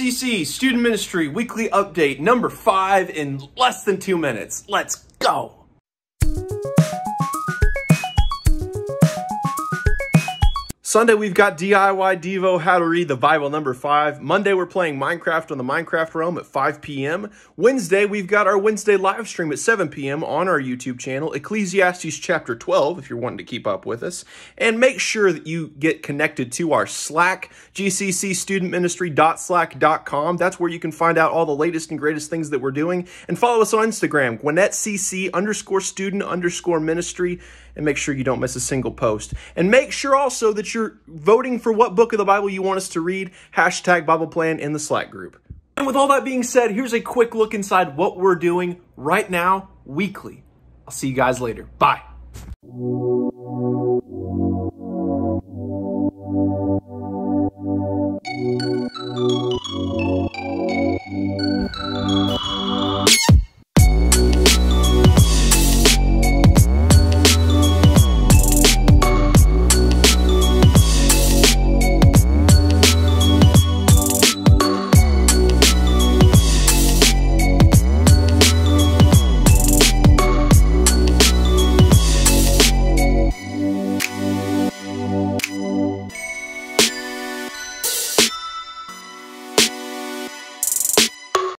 GCC Student Ministry Weekly Update number 5 in less than 2 minutes. Let's go! Sunday, we've got DIY Devo, How to Read the Bible, number 5. Monday, we're playing Minecraft on the Minecraft Realm at 5 p.m. Wednesday, we've got our Wednesday live stream at 7 p.m. on our YouTube channel, Ecclesiastes chapter 12, if you're wanting to keep up with us. And make sure that you get connected to our Slack, GCCStudentMinistry.slack.com. That's where you can find out all the latest and greatest things that we're doing. And follow us on Instagram, GwinnetteCC_student_ministry. And make sure you don't miss a single post. And make sure also that you're voting for what book of the Bible you want us to read, #BiblePlan in the Slack group. And with all that being said, here's a quick look inside what we're doing right now weekly. I'll see you guys later. Bye.